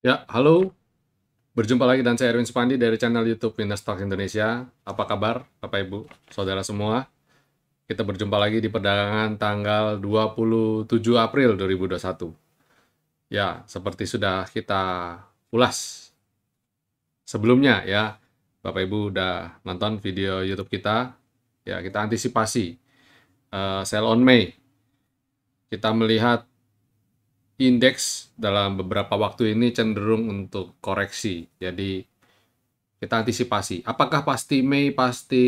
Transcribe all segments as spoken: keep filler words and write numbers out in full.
Ya, halo. Berjumpa lagi dan saya Erwin Spandi dari channel YouTube Winnerstocks Indonesia. Apa kabar, Bapak Ibu, Saudara semua? Kita berjumpa lagi di perdagangan tanggal dua puluh tujuh April dua ribu dua puluh satu. Ya, seperti sudah kita ulas sebelumnya ya, Bapak Ibu udah nonton video YouTube kita. Ya, kita antisipasi uh, Sell on May. Kita melihat indeks dalam beberapa waktu ini cenderung untuk koreksi. Jadi kita antisipasi. Apakah pasti Mei pasti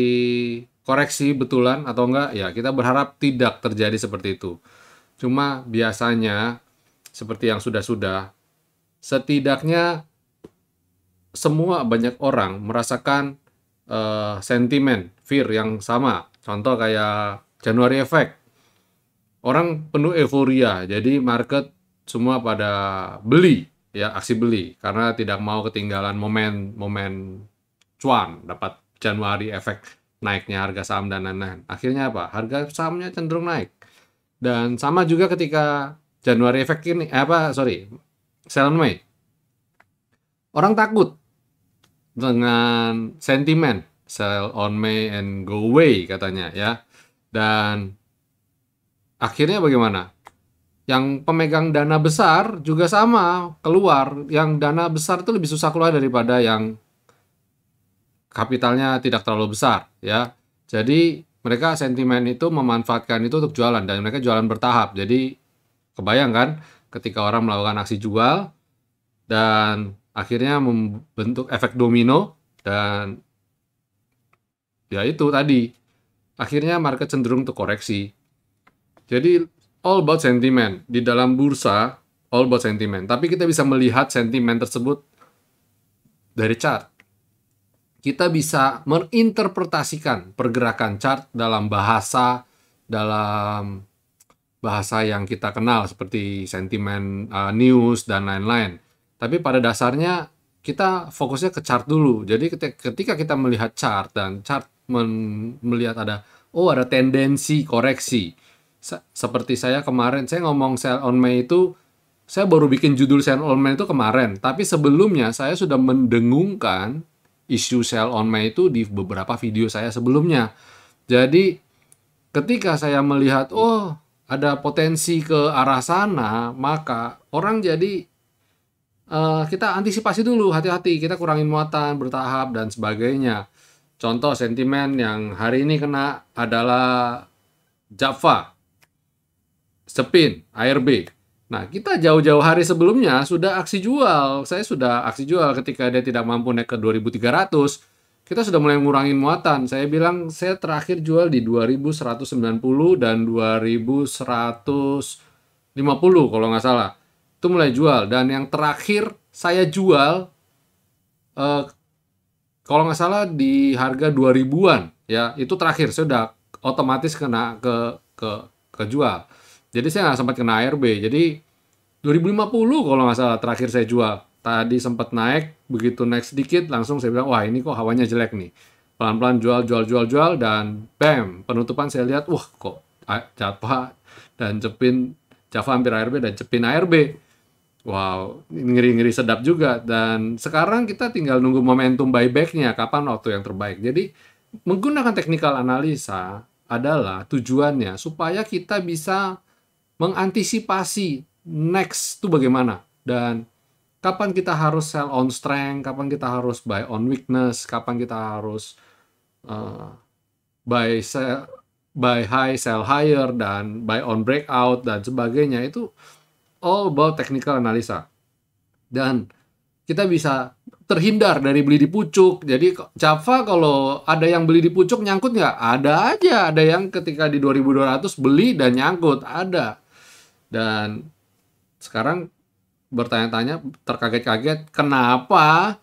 koreksi betulan atau enggak? Ya, kita berharap tidak terjadi seperti itu. Cuma biasanya seperti yang sudah-sudah, setidaknya semua banyak orang merasakan uh, sentimen, fear yang sama. Contoh kayak Januari effect. Orang penuh euforia, jadi market semua pada beli, ya aksi beli, karena tidak mau ketinggalan momen-momen cuan, dapat Januari efek naiknya harga saham dan lain-lain. Akhirnya apa? Harga sahamnya cenderung naik. Dan sama juga ketika Januari efek ini, eh, apa, sorry, Sell on May. Orang takut dengan sentimen, Sell on May and go away katanya, ya. Dan akhirnya bagaimana? Yang pemegang dana besar juga sama keluar. Yang dana besar itu lebih susah keluar daripada yang kapitalnya tidak terlalu besar, ya. Jadi mereka sentimen itu memanfaatkan itu untuk jualan, dan mereka jualan bertahap. Jadi kebayang kan ketika orang melakukan aksi jual dan akhirnya membentuk efek domino, dan ya itu tadi akhirnya market cenderung untuk koreksi. Jadi all about sentiment. Di dalam bursa, all about sentiment. Tapi kita bisa melihat sentimen tersebut dari chart. Kita bisa menginterpretasikan pergerakan chart dalam bahasa, dalam bahasa yang kita kenal seperti sentimen uh, news dan lain-lain. Tapi pada dasarnya kita fokusnya ke chart dulu. Jadi ketika kita melihat chart dan chart melihat ada, oh ada tendensi koreksi. Seperti saya kemarin, saya ngomong Sell on May itu, saya baru bikin judul Sell on May itu kemarin. Tapi sebelumnya, saya sudah mendengungkan isu Sell on May itu di beberapa video saya sebelumnya. Jadi, ketika saya melihat, oh, ada potensi ke arah sana, maka orang jadi, uh, kita antisipasi dulu, hati-hati, kita kurangin muatan, bertahap, dan sebagainya. Contoh sentimen yang hari ini kena adalah Java Sepin, A R B. Nah, kita jauh-jauh hari sebelumnya sudah aksi jual. Saya sudah aksi jual ketika dia tidak mampu naik ke dua ribu tiga ratus. Kita sudah mulai ngurangin muatan. Saya bilang saya terakhir jual di dua ribu seratus sembilan puluh dan dua ribu seratus lima puluh kalau nggak salah. Itu mulai jual. Dan yang terakhir saya jual eh, kalau nggak salah di harga dua ribuan. Ya, itu terakhir. Saya sudah otomatis kena ke ke ke jual. Jadi saya nggak sempat kena A R B. Jadi dua ribu lima puluh kalau nggak salah terakhir saya jual. Tadi sempat naik, begitu naik sedikit langsung saya bilang, wah ini kok hawanya jelek nih. Pelan-pelan jual, jual, jual, jual, dan bam, penutupan saya lihat, wah kok Java dan Cepin, Java hampir A R B dan Cepin A R B. Wow, ngeri-ngeri sedap juga. Dan sekarang kita tinggal nunggu momentum buyback-nya, kapan waktu yang terbaik. Jadi menggunakan technical analisa adalah tujuannya supaya kita bisa mengantisipasi next itu bagaimana, dan kapan kita harus sell on strength, kapan kita harus buy on weakness, kapan kita harus uh, buy, sell, buy high, sell higher, dan buy on breakout, dan sebagainya. Itu all about technical analisa. Dan kita bisa terhindar dari beli di pucuk. Jadi Java kalau ada yang beli di pucuk nyangkut nggak? Ada aja. Ada yang ketika di dua ribu dua ratus beli dan nyangkut. Ada. Dan sekarang bertanya-tanya, terkaget-kaget, kenapa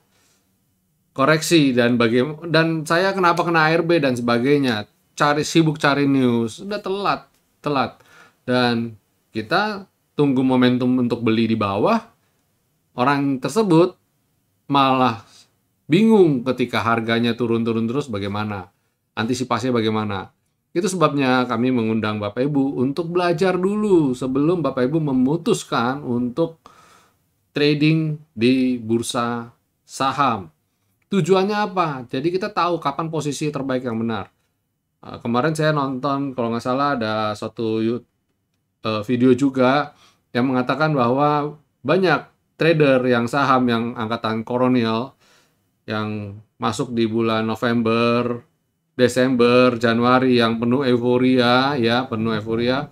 koreksi dan bagaimana, dan saya kenapa kena A R B dan sebagainya. Cari sibuk cari news, udah telat, telat. Dan kita tunggu momentum untuk beli di bawah. Orang tersebut malah bingung ketika harganya turun-turun terus bagaimana, antisipasinya bagaimana. Itu sebabnya kami mengundang Bapak Ibu untuk belajar dulu sebelum Bapak Ibu memutuskan untuk trading di bursa saham. Tujuannya apa? Jadi kita tahu kapan posisi terbaik yang benar. Kemarin saya nonton, kalau nggak salah ada suatu video juga yang mengatakan bahwa banyak trader yang saham yang angkatan kolonial yang masuk di bulan November, Desember, Januari yang penuh euforia, ya penuh euforia.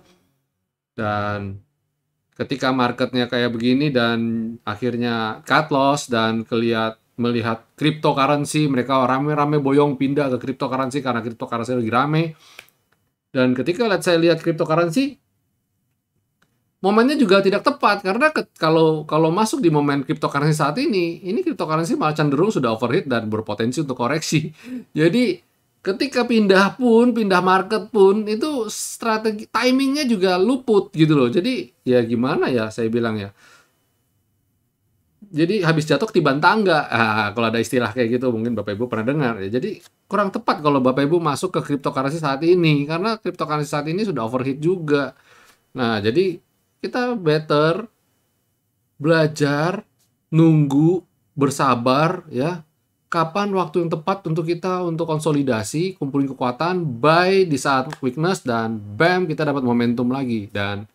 Dan ketika marketnya kayak begini dan akhirnya cut loss dan kelihat melihat cryptocurrency, mereka rame-rame boyong pindah ke cryptocurrency karena cryptocurrency lagi rame. Dan ketika saya lihat cryptocurrency, momennya juga tidak tepat, karena ke, kalau kalau masuk di momen cryptocurrency saat ini, ini cryptocurrency malah cenderung sudah overheat dan berpotensi untuk koreksi. Jadi ketika pindah pun, pindah market pun, itu strategi timingnya juga luput gitu loh. Jadi ya gimana ya saya bilang ya. Jadi habis jatuh ketiban tangga. Nah, kalau ada istilah kayak gitu mungkin Bapak Ibu pernah dengar. Ya, jadi kurang tepat kalau Bapak Ibu masuk ke cryptocurrency saat ini, karena cryptocurrency saat ini sudah overheat juga. Nah jadi kita better belajar, nunggu, bersabar ya. Kapan waktu yang tepat untuk kita untuk konsolidasi, kumpulin kekuatan, buy di saat weakness, dan bam kita dapat momentum lagi. Dan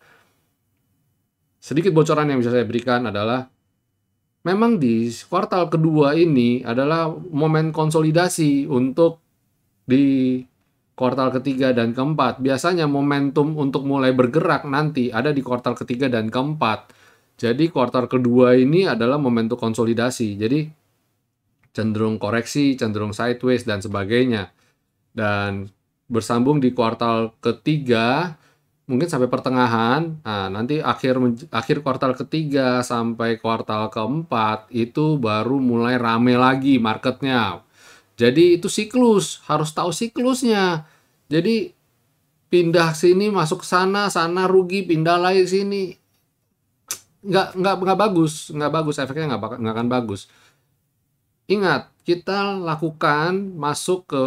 sedikit bocoran yang bisa saya berikan adalah memang di kuartal kedua ini adalah momen konsolidasi untuk di kuartal ketiga dan keempat. Biasanya momentum untuk mulai bergerak nanti ada di kuartal ketiga dan keempat. Jadi kuartal kedua ini adalah momentum konsolidasi. Jadi cenderung koreksi, cenderung sideways dan sebagainya. Dan bersambung di kuartal ketiga mungkin sampai pertengahan. Nah, nanti akhir akhir kuartal ketiga sampai kuartal keempat itu baru mulai rame lagi marketnya. Jadi itu siklus, harus tahu siklusnya. Jadi pindah sini masuk sana, sana rugi, pindah lagi sini. Nggak, nggak, nggak bagus, nggak bagus, efeknya nggak, nggak akan bagus. Ingat, kita lakukan masuk ke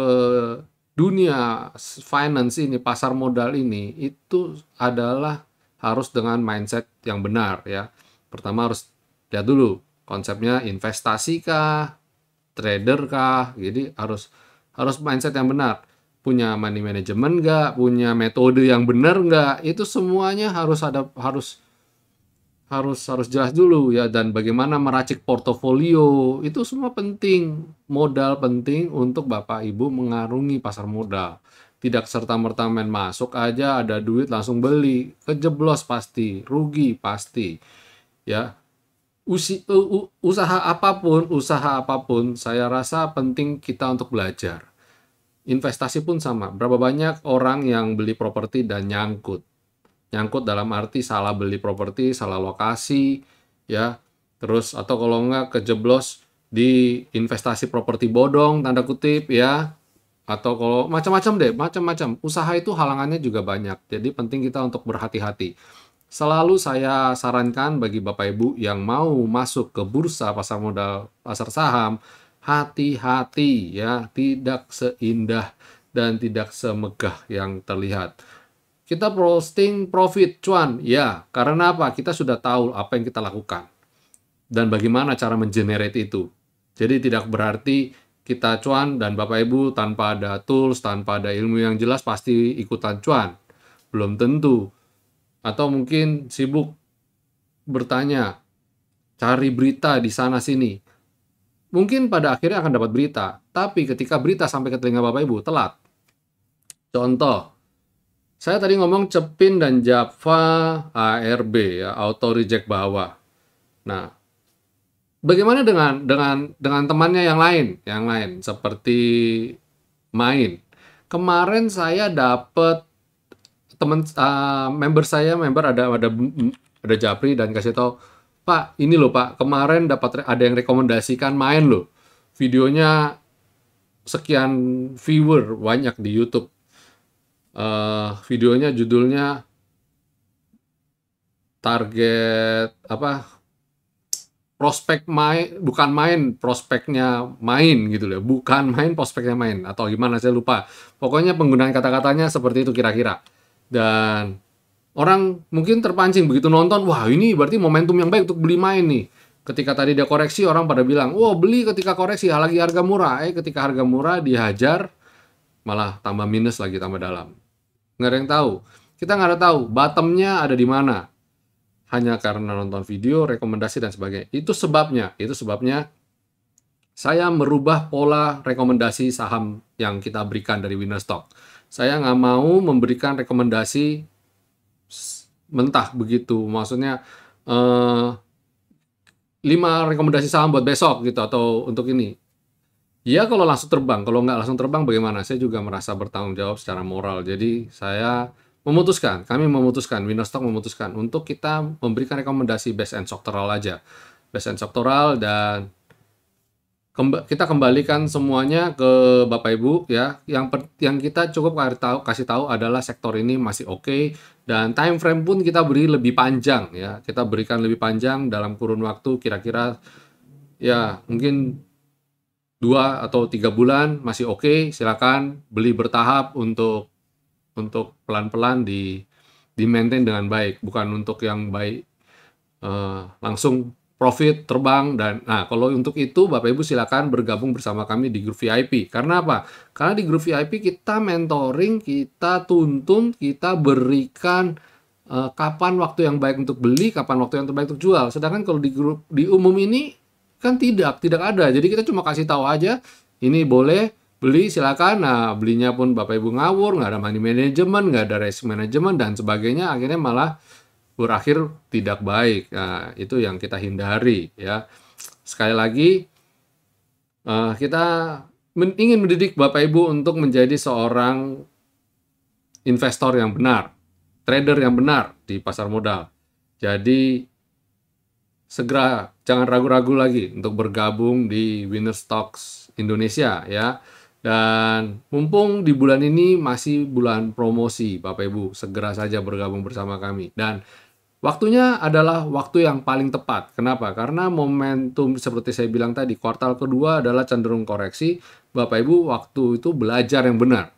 dunia finance ini, pasar modal ini, itu adalah harus dengan mindset yang benar ya. Pertama harus lihat dulu konsepnya investasi kah, trader kah, jadi harus harus mindset yang benar, punya money management nggak, punya metode yang benar nggak, itu semuanya harus ada harus harus harus jelas dulu ya. Dan bagaimana meracik portofolio itu semua penting, modal penting untuk Bapak Ibu mengarungi pasar modal. Tidak serta-merta main masuk aja ada duit langsung beli, kejeblos pasti, rugi pasti ya. Usi, uh, uh, usaha apapun, usaha apapun, saya rasa penting kita untuk belajar. Investasi pun sama. Berapa banyak orang yang beli properti dan nyangkut, nyangkut dalam arti salah beli properti, salah lokasi, ya. Terus atau kalau nggak kejeblos di investasi properti bodong, tanda kutip, ya. Atau kalau macam-macam deh, macam-macam. Usaha itu halangannya juga banyak. Jadi penting kita untuk berhati-hati. Selalu saya sarankan bagi Bapak Ibu yang mau masuk ke bursa, pasar modal, pasar saham, hati-hati ya, tidak seindah dan tidak semegah yang terlihat. Kita posting profit cuan, ya, karena apa? Kita sudah tahu apa yang kita lakukan dan bagaimana cara mengenerate itu. Jadi tidak berarti kita cuan dan Bapak Ibu tanpa ada tools, tanpa ada ilmu yang jelas pasti ikutan cuan. Belum tentu. Atau mungkin sibuk bertanya, cari berita di sana-sini. Mungkin pada akhirnya akan dapat berita, tapi ketika berita sampai ke telinga Bapak Ibu, telat. Contoh, saya tadi ngomong Cepin dan Java A R B, ya, auto reject bawah. Nah, bagaimana dengan dengan dengan temannya yang lain? Yang lain, seperti main. Kemarin saya dapat teman uh, member saya member ada ada ada Japri dan kasih tahu, Pak ini loh Pak, kemarin dapat ada yang rekomendasikan main loh, videonya sekian viewer banyak di YouTube, uh, videonya judulnya target apa, prospek main, bukan main prospeknya main gitu loh, bukan main prospeknya main atau gimana saya lupa, pokoknya penggunaan kata-katanya seperti itu kira-kira. Dan orang mungkin terpancing begitu nonton, wah ini berarti momentum yang baik untuk beli main nih. Ketika tadi dia koreksi, orang pada bilang, wow, beli ketika koreksi, lagi harga murah. Eh, ketika harga murah dihajar, malah tambah minus lagi, tambah dalam. Nggak ada yang tahu. Kita nggak ada tahu bottomnya ada di mana. Hanya karena nonton video, rekomendasi, dan sebagainya. Itu sebabnya. Itu sebabnya saya merubah pola rekomendasi saham yang kita berikan dari Winnerstock. Saya nggak mau memberikan rekomendasi mentah begitu. Maksudnya, eh, lima rekomendasi saham buat besok gitu, atau untuk ini. Ya kalau langsung terbang, kalau nggak langsung terbang bagaimana? Saya juga merasa bertanggung jawab secara moral. Jadi saya memutuskan, kami memutuskan, Winnerstock memutuskan untuk kita memberikan rekomendasi based and sectoral aja. Based and sectoral, dan kemb kita kembalikan semuanya ke Bapak Ibu ya. Yang yang kita cukup tahu, kasih tahu adalah sektor ini masih oke, okay, dan time frame pun kita beri lebih panjang ya. Kita berikan lebih panjang dalam kurun waktu kira-kira ya mungkin dua atau tiga bulan masih oke, okay, silakan beli bertahap untuk untuk pelan-pelan di di maintain dengan baik, bukan untuk yang baik uh, langsung profit terbang. Dan nah kalau untuk itu Bapak Ibu silakan bergabung bersama kami di grup V I P. Karena apa? Karena di grup V I P kita mentoring, kita tuntun, kita berikan uh, kapan waktu yang baik untuk beli, kapan waktu yang terbaik untuk jual. Sedangkan kalau di grup di umum ini kan tidak, tidak ada. Jadi kita cuma kasih tahu aja, ini boleh beli silakan. Nah, belinya pun Bapak Ibu ngawur, nggak ada money management, nggak ada risk management, dan sebagainya. Akhirnya malah berakhir tidak baik. Nah, itu yang kita hindari ya. Sekali lagi, uh, kita men ingin mendidik Bapak Ibu untuk menjadi seorang investor yang benar, trader yang benar di pasar modal. Jadi segera, jangan ragu-ragu lagi untuk bergabung di Winnerstocks Indonesia ya. Dan mumpung di bulan ini masih bulan promosi, Bapak Ibu segera saja bergabung bersama kami. Dan waktunya adalah waktu yang paling tepat. Kenapa? Karena momentum seperti saya bilang tadi, kuartal kedua adalah cenderung koreksi. Bapak Ibu waktu itu belajar yang benar.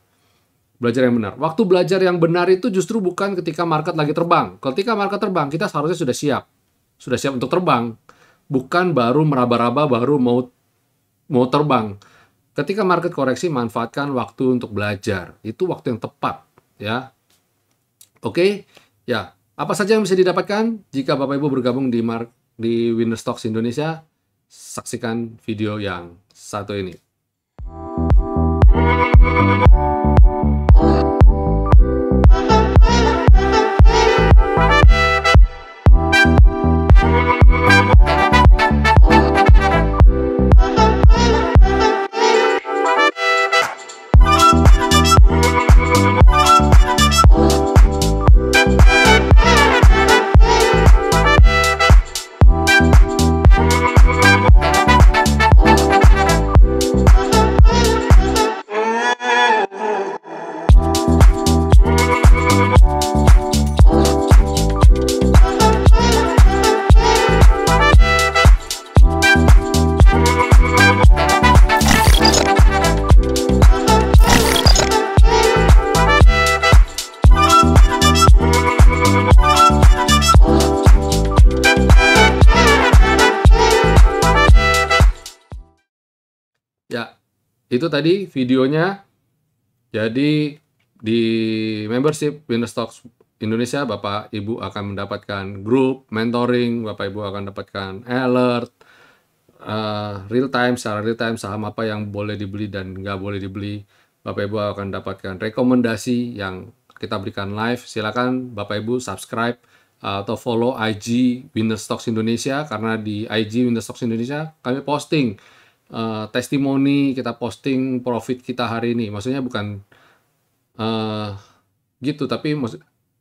Belajar yang benar. Waktu belajar yang benar itu justru bukan ketika market lagi terbang. Ketika market terbang, kita seharusnya sudah siap. Sudah siap untuk terbang, bukan baru meraba-raba baru mau mau terbang. Ketika market koreksi, manfaatkan waktu untuk belajar. Itu waktu yang tepat ya. Oke, ya. Apa saja yang bisa didapatkan jika Bapak Ibu bergabung di Mark di Winnerstocks Indonesia? Saksikan video yang satu ini. Itu tadi videonya. Jadi di membership Winnerstocks Indonesia, Bapak Ibu akan mendapatkan grup mentoring, Bapak Ibu akan mendapatkan alert uh, real time, secara real time saham apa yang boleh dibeli dan nggak boleh dibeli. Bapak Ibu akan mendapatkan rekomendasi yang kita berikan live. Silakan Bapak Ibu subscribe uh, atau follow I G Winnerstocks Indonesia, karena di I G Winnerstocks Indonesia kami posting Uh, testimoni, kita posting profit kita hari ini. Maksudnya bukan uh, gitu, tapi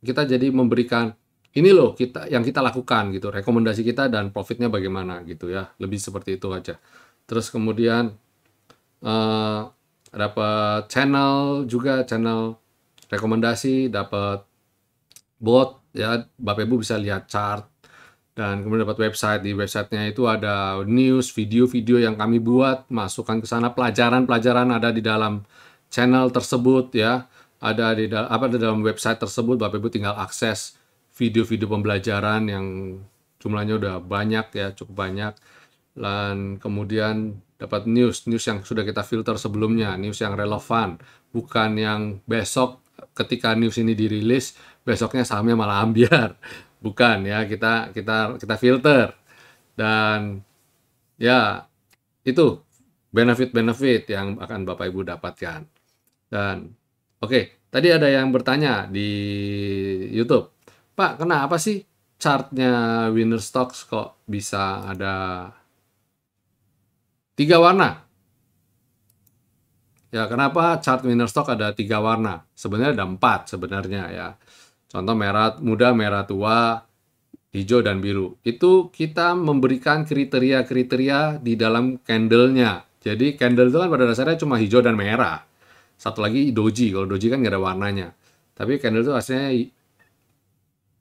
kita jadi memberikan ini loh kita yang kita lakukan gitu, rekomendasi kita dan profitnya bagaimana gitu ya, lebih seperti itu aja. Terus kemudian uh, dapat channel juga, channel rekomendasi, dapat bot ya, Bapak Ibu bisa lihat chart. Dan kemudian dapat website, di websitenya itu ada news, video-video yang kami buat, masukkan ke sana, pelajaran-pelajaran ada di dalam channel tersebut ya, ada di apa di dalam website tersebut. Bapak Ibu tinggal akses video-video pembelajaran yang jumlahnya udah banyak ya, cukup banyak. Dan kemudian dapat news-news yang sudah kita filter sebelumnya, news yang relevan, bukan yang besok ketika news ini dirilis besoknya sahamnya malah ambiar, bukan ya, kita kita kita filter. Dan ya itu benefit-benefit yang akan Bapak Ibu dapatkan. Dan oke, okay, tadi ada yang bertanya di YouTube, Pak, kenapa sih chartnya Winnerstocks kok bisa ada tiga warna? Ya, kenapa chart Winnerstocks ada tiga warna? Sebenarnya ada empat sebenarnya ya. Contoh merah muda, merah tua, hijau dan biru. Itu kita memberikan kriteria-kriteria di dalam candlenya. Jadi candle itu kan pada dasarnya cuma hijau dan merah. Satu lagi doji, kalau doji kan nggak ada warnanya. Tapi candle itu aslinya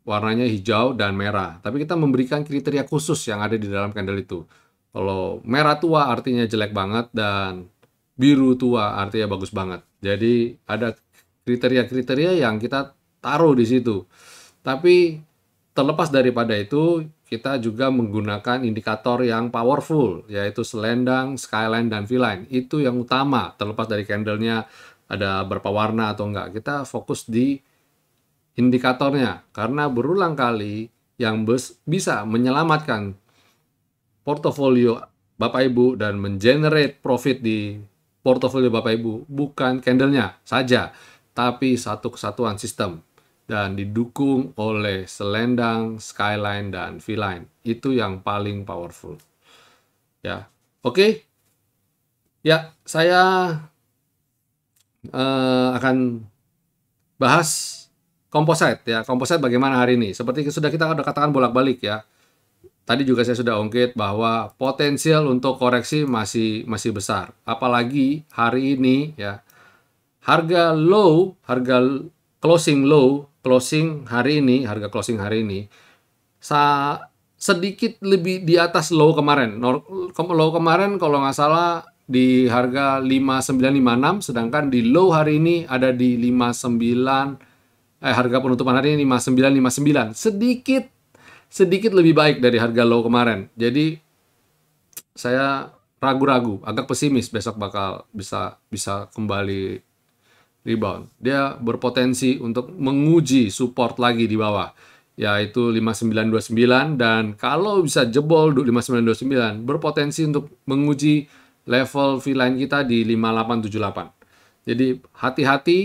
warnanya hijau dan merah. Tapi kita memberikan kriteria khusus yang ada di dalam candle itu. Kalau merah tua artinya jelek banget dan biru tua artinya bagus banget. Jadi ada kriteria-kriteria yang kita taruh di situ. Tapi terlepas daripada itu, kita juga menggunakan indikator yang powerful, yaitu selendang, skyline, dan V-line. Itu yang utama, terlepas dari candlenya ada berapa warna atau enggak. Kita fokus di indikatornya, karena berulang kali yang bisa menyelamatkan portofolio Bapak Ibu dan mengenerate profit di portofolio Bapak Ibu, bukan candlenya saja, tapi satu kesatuan sistem. Dan didukung oleh selendang, skyline, dan V-line. Itu yang paling powerful. Ya, oke. Okay. Ya, saya uh, akan bahas komposit. Ya, komposit bagaimana hari ini? Seperti sudah kita sudah katakan bolak-balik ya. Tadi juga saya sudah ungkit bahwa potensial untuk koreksi masih masih besar. Apalagi hari ini ya, harga low, harga closing low. Closing hari ini, harga closing hari ini sa sedikit lebih di atas low kemarin. Low kemarin kalau nggak salah di harga lima sembilan lima enam, sedangkan di low hari ini ada di lima sembilan, eh harga penutupan hari ini lima sembilan lima sembilan. Sedikit sedikit lebih baik dari harga low kemarin. Jadi saya ragu-ragu, agak pesimis besok bakal bisa bisa kembali rebound. Dia berpotensi untuk menguji support lagi di bawah, yaitu lima sembilan dua sembilan, dan kalau bisa jebol lima sembilan dua sembilan, berpotensi untuk menguji level V-line kita di lima delapan tujuh delapan. Jadi hati-hati,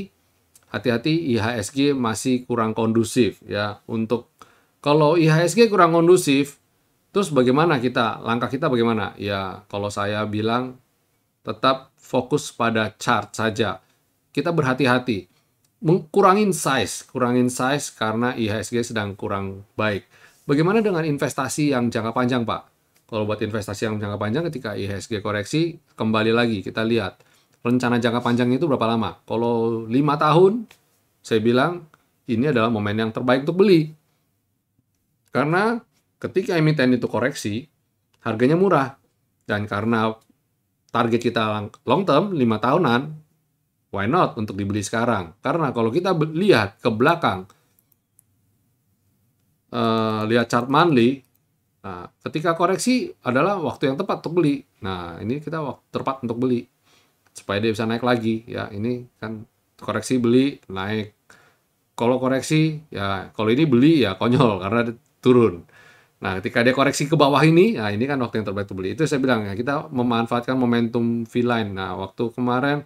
hati-hati I H S G masih kurang kondusif ya. Untuk kalau I H S G kurang kondusif, terus bagaimana kita? Langkah kita bagaimana? Ya, kalau saya bilang tetap fokus pada chart saja. Kita berhati-hati, mengkurangin size, kurangin size karena I H S G sedang kurang baik. Bagaimana dengan investasi yang jangka panjang, Pak? Kalau buat investasi yang jangka panjang, ketika I H S G koreksi, kembali lagi kita lihat rencana jangka panjang itu berapa lama. Kalau lima tahun, saya bilang ini adalah momen yang terbaik untuk beli. Karena ketika emiten itu koreksi, harganya murah. Dan karena target kita long term, lima tahunan, why not untuk dibeli sekarang? Karena kalau kita lihat ke belakang, uh, lihat chart monthly, nah, ketika koreksi adalah waktu yang tepat untuk beli. Nah, ini kita waktu tepat untuk beli supaya dia bisa naik lagi. Ya, ini kan koreksi beli naik. Kalau koreksi, ya kalau ini beli ya konyol karena turun. Nah, ketika dia koreksi ke bawah ini, nah ini kan waktu yang terbaik untuk beli. Itu saya bilang ya, kita memanfaatkan momentum V-line. Nah, waktu kemarin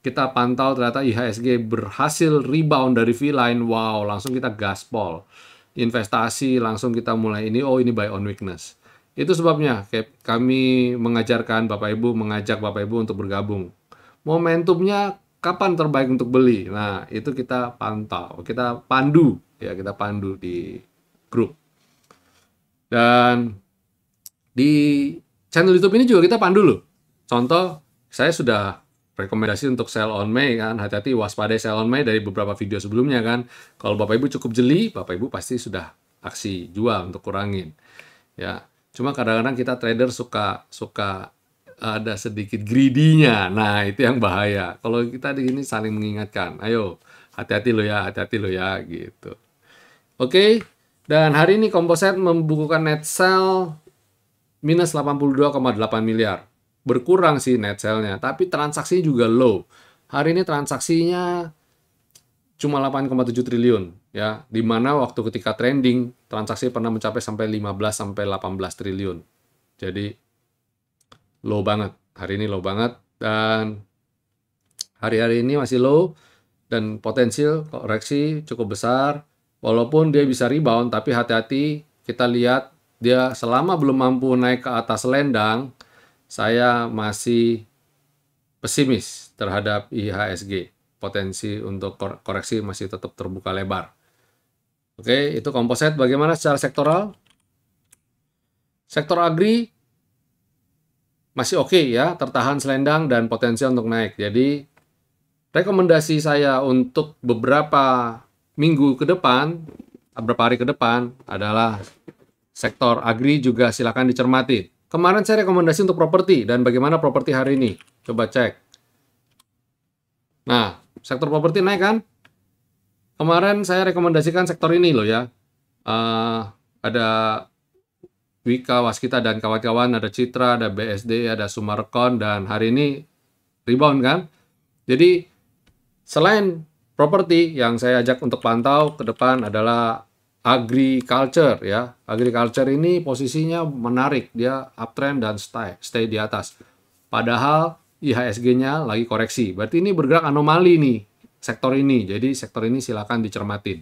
kita pantau ternyata I H S G berhasil rebound dari V-line, wow, langsung kita gaspol. Investasi langsung kita mulai ini, oh ini buy on weakness. Itu sebabnya kami mengajarkan Bapak Ibu, mengajak Bapak Ibu untuk bergabung. Momentumnya kapan terbaik untuk beli? Nah, itu kita pantau, kita pandu, ya kita pandu di grup. Dan di channel YouTube ini juga kita pandu loh. Contoh, saya sudah rekomendasi untuk sell on May kan, hati-hati waspadai sell on May dari beberapa video sebelumnya kan. Kalau Bapak Ibu cukup jeli, Bapak Ibu pasti sudah aksi jual untuk kurangin ya. Cuma kadang-kadang kita trader suka suka ada sedikit greedy-nya. Nah, itu yang bahaya. Kalau kita di sini saling mengingatkan, ayo hati-hati lo ya, hati-hati lo ya gitu. Oke, Dan hari ini Komposet membukukan net sell minus delapan puluh dua koma delapan miliar. Berkurang sih net sell-nya, tapi transaksinya juga low. Hari ini transaksinya cuma delapan koma tujuh triliun ya, di mana waktu ketika trending transaksi pernah mencapai sampai lima belas sampai delapan belas triliun. Jadi low banget. Hari ini low banget dan hari-hari ini masih low dan potensial koreksi cukup besar. Walaupun dia bisa rebound, tapi hati-hati, kita lihat dia selama belum mampu naik ke atas Selendang, saya masih pesimis terhadap I H S G. Potensi untuk koreksi masih tetap terbuka lebar. Oke, itu Komposet. Bagaimana secara sektoral? Sektor agri masih oke ya, tertahan Selendang dan potensial untuk naik. Jadi, rekomendasi saya untuk beberapa minggu ke depan, beberapa hari ke depan adalah sektor agri juga silakan dicermati. Kemarin saya rekomendasi untuk properti dan bagaimana properti hari ini? Coba cek. Nah, sektor properti naik kan? Kemarin saya rekomendasikan sektor ini loh ya. Uh, ada Wika, Waskita dan kawan-kawan, ada Citra, ada B S D, ada Sumarkon dan hari ini rebound kan? Jadi selain properti yang saya ajak untuk pantau ke depan adalah agriculture ya. Agriculture ini posisinya menarik, dia uptrend dan stay, stay di atas. Padahal I H S G-nya lagi koreksi. Berarti ini bergerak anomali nih sektor ini. Jadi sektor ini silakan dicermatin.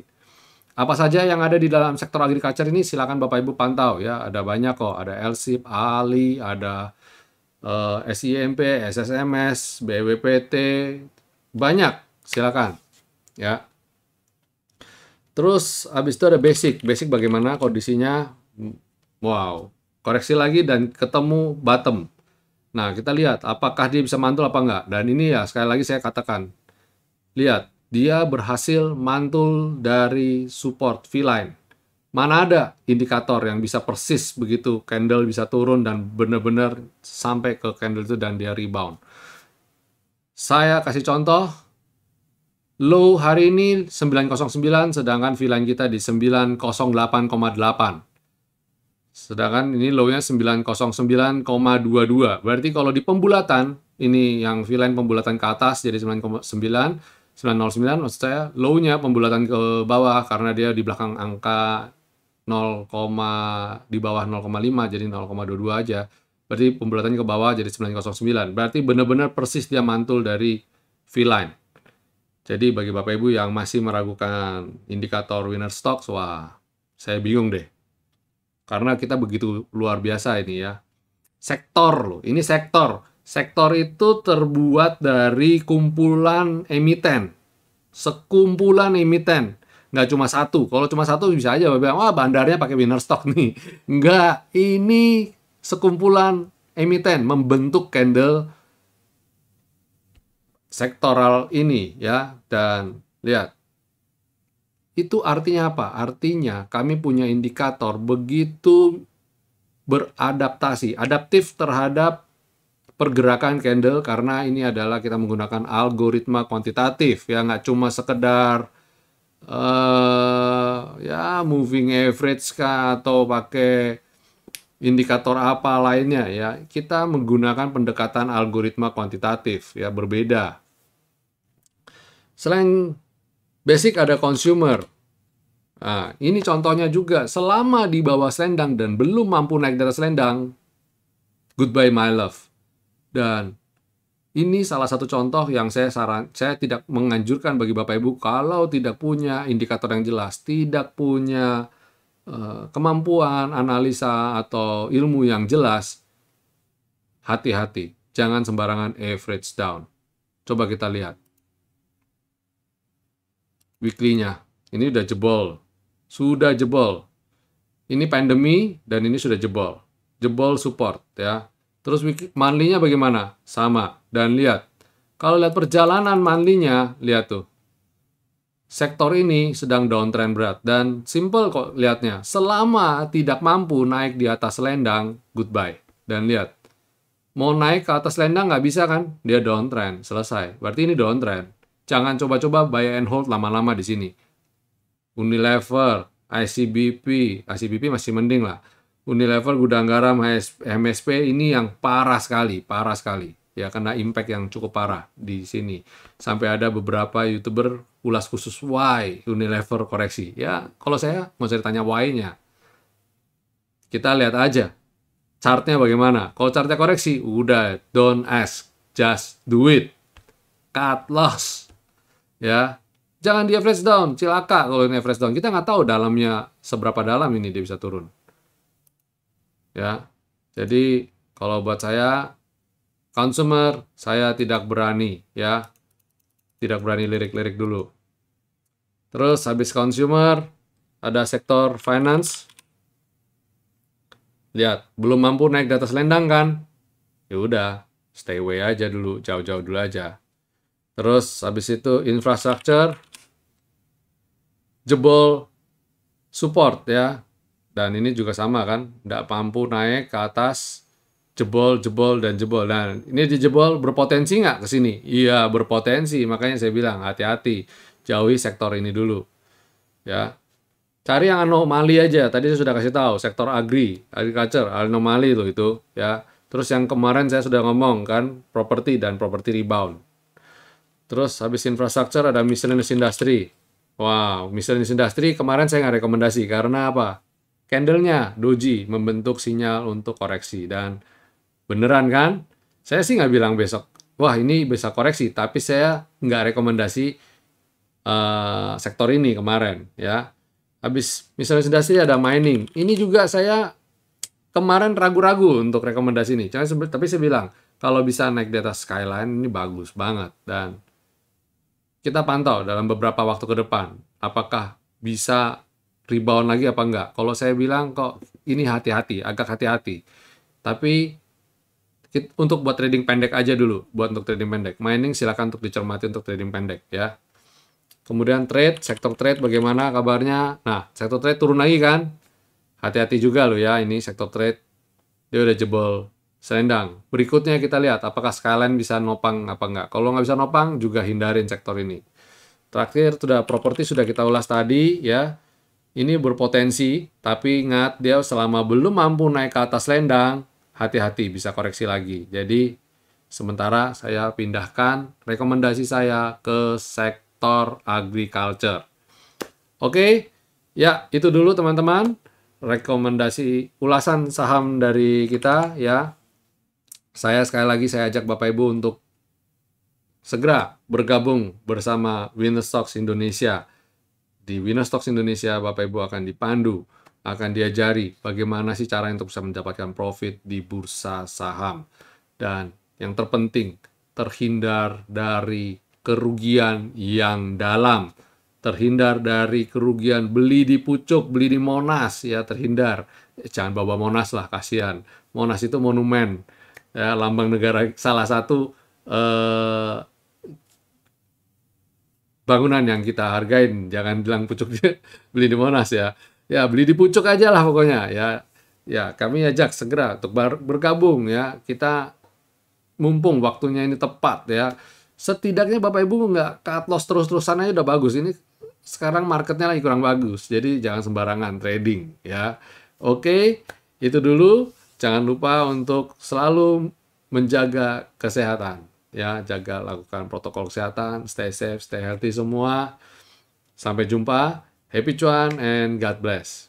Apa saja yang ada di dalam sektor agriculture ini silakan Bapak Ibu pantau ya. Ada banyak kok, ada L S I P, A L I, ada uh, S I M P, S S M S, B W P T, banyak. Silakan. Ya, terus habis itu ada basic. Basic bagaimana kondisinya? Wow, koreksi lagi dan ketemu bottom. Nah, kita lihat apakah dia bisa mantul apa enggak. Dan ini ya sekali lagi saya katakan, lihat dia berhasil mantul dari support V-line. Mana ada indikator yang bisa persis begitu candle bisa turun dan benar-benar sampai ke candle itu dan dia rebound. Saya kasih contoh. Low hari ini sembilan nol sembilan, sedangkan V-line kita di sembilan nol delapan koma delapan. Sedangkan ini low-nya sembilan nol sembilan koma dua dua. Berarti kalau di pembulatan, ini yang V-line pembulatan ke atas jadi sembilan nol sembilan, sembilan nol sembilan, maksud saya low-nya pembulatan ke bawah karena dia di belakang angka nol, di bawah nol koma lima, jadi nol koma dua dua aja. Berarti pembulatan ke bawah jadi sembilan nol sembilan. Berarti benar-benar persis dia mantul dari V-line. Jadi bagi Bapak Ibu yang masih meragukan indikator Winnerstocks, wah saya bingung deh. Karena kita begitu luar biasa ini ya. Sektor loh, ini sektor. Sektor itu terbuat dari kumpulan emiten. Sekumpulan emiten. Nggak cuma satu. Kalau cuma satu bisa aja bilang, wah bandarnya pakai Winnerstocks nih. Nggak, ini sekumpulan emiten membentuk candle sektoral ini ya. Dan lihat itu artinya apa? Artinya kami punya indikator begitu beradaptasi, adaptif terhadap pergerakan candle, karena ini adalah kita menggunakan algoritma kuantitatif ya, nggak cuma sekedar uh, ya moving average kah atau pakai indikator apa lainnya ya. Kita menggunakan pendekatan algoritma kuantitatif ya, berbeda. Selain basic ada consumer. Nah, ini contohnya juga selama di bawah Selendang dan belum mampu naik dari Selendang, goodbye my love. Dan ini salah satu contoh yang saya saran, saya tidak menganjurkan bagi Bapak Ibu kalau tidak punya indikator yang jelas, tidak punya kemampuan analisa atau ilmu yang jelas, hati-hati, jangan sembarangan average down. Coba kita lihat weekly-nya, ini udah jebol, sudah jebol. Ini pandemi dan ini sudah jebol, jebol support ya. Terus monthly-nya bagaimana? Sama. Dan lihat, kalau lihat perjalanan monthly-nya, lihat tuh. Sektor ini sedang downtrend berat dan simple kok lihatnya. Selama tidak mampu naik di atas Selendang, goodbye. Dan lihat, mau naik ke atas Selendang nggak bisa kan? Dia downtrend, selesai. Berarti ini downtrend. Jangan coba-coba buy and hold lama-lama di sini. Unilever, I C B P, I C B P masih mending lah. Unilever, Gudang Garam, M S P ini yang parah sekali, parah sekali. Ya, kena impact yang cukup parah di sini. Sampai ada beberapa YouTuber ulas khusus why Unilever koreksi. Ya, kalau saya nggak usah ditanya why-nya. Kita lihat aja chartnya bagaimana. Kalau chartnya koreksi, udah, don't ask, just do it. Cut loss. Ya, jangan di average down, cilaka kalau ini average down. Kita nggak tahu dalamnya, seberapa dalam ini dia bisa turun. Ya, jadi kalau buat saya consumer, saya tidak berani ya, tidak berani lirik-lirik dulu. Terus habis consumer ada sektor finance. Lihat, belum mampu naik di atas Selendang kan? Ya udah, stay away aja dulu, jauh-jauh dulu aja. Terus habis itu infrastructure jebol support ya. Dan ini juga sama kan, tidak mampu naik ke atas, jebol, jebol, dan jebol. Dan ini dijebol berpotensi nggak ke sini? Iya, berpotensi. Makanya saya bilang hati-hati, jauhi sektor ini dulu. Ya, cari yang anomali aja. Tadi saya sudah kasih tahu, sektor agri, agriculture, anomali loh itu. Ya, terus yang kemarin saya sudah ngomong kan, properti dan properti rebound. Terus habis infrastruktur ada miscellaneous industry. Wow, miscellaneous industry kemarin saya nggak rekomendasi karena apa? Candlenya doji membentuk sinyal untuk koreksi. Dan beneran kan, saya sih nggak bilang besok wah ini bisa koreksi, tapi saya nggak rekomendasi uh, sektor ini kemarin ya. Habis misalnya industri ada mining, ini juga saya kemarin ragu-ragu untuk rekomendasi ini. Tapi saya bilang kalau bisa naik di atas Skyline ini bagus banget, dan kita pantau dalam beberapa waktu ke depan apakah bisa rebound lagi apa enggak. Kalau saya bilang kok ini hati-hati, agak hati-hati. Tapi kita, untuk buat trading pendek aja dulu, buat untuk trading pendek. Mining silakan untuk dicermati untuk trading pendek ya. Kemudian trade, sektor trade bagaimana kabarnya? Nah, sektor trade turun lagi kan? Hati-hati juga loh ya, ini sektor trade dia udah jebol Selendang. Berikutnya kita lihat apakah Skyline bisa nopang apa enggak. Kalau nggak bisa nopang juga hindarin sektor ini. Terakhir sudah properti sudah kita ulas tadi ya. Ini berpotensi, tapi ingat dia selama belum mampu naik ke atas Selendang, hati-hati bisa koreksi lagi. Jadi sementara saya pindahkan rekomendasi saya ke sektor agriculture. Oke, ya itu dulu teman-teman. Rekomendasi ulasan saham dari kita ya. Saya sekali lagi saya ajak Bapak Ibu untuk segera bergabung bersama Winnerstocks Indonesia. Di Winnerstocks Indonesia, Bapak Ibu akan dipandu, akan diajari bagaimana sih cara untuk bisa mendapatkan profit di bursa saham. Dan yang terpenting, terhindar dari kerugian yang dalam. Terhindar dari kerugian beli di Pucuk, beli di Monas, ya terhindar. Jangan bawa Monas lah, kasihan. Monas itu monumen, ya, lambang negara salah satu eh, bangunan yang kita hargain. Jangan bilang Pucuk beli di Monas ya. Ya beli di Pucuk aja lah pokoknya ya. Ya kami ajak segera untuk bergabung ya. Kita mumpung waktunya ini tepat ya. Setidaknya Bapak Ibu nggak cut loss terus-terusan aja udah bagus. Ini sekarang marketnya lagi kurang bagus. Jadi jangan sembarangan trading ya. Oke, itu dulu. Jangan lupa untuk selalu menjaga kesehatan. Ya, jaga, lakukan protokol kesehatan, stay safe, stay healthy semua. Sampai jumpa, happy cuan, and God bless.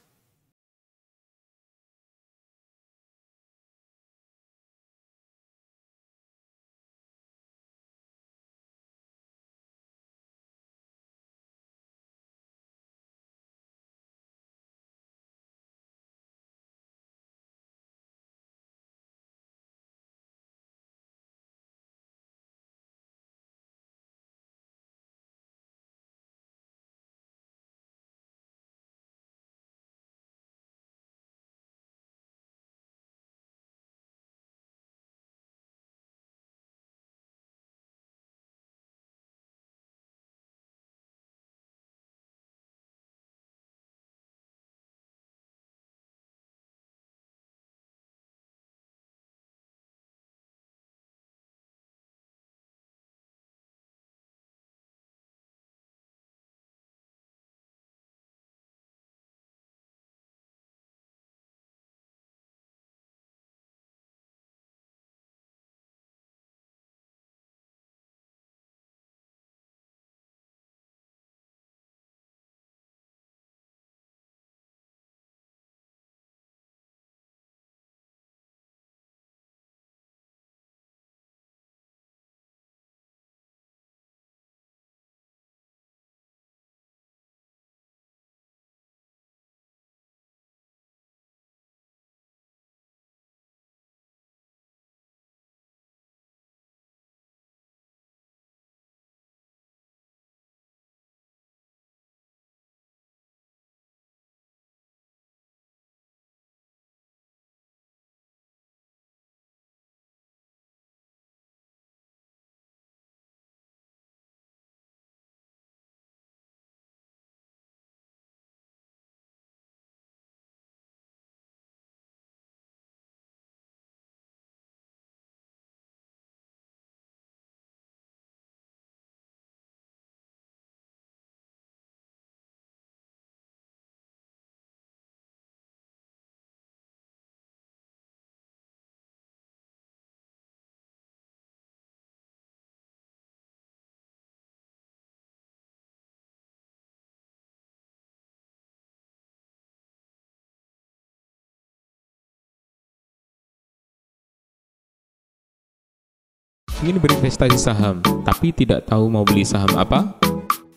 Ingin berinvestasi saham, tapi tidak tahu mau beli saham apa?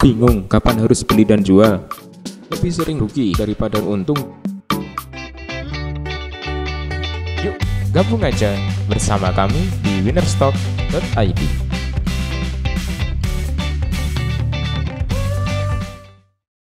Bingung kapan harus beli dan jual? Lebih sering rugi daripada untung? Yuk, gabung aja bersama kami di winnerstocks dot i d.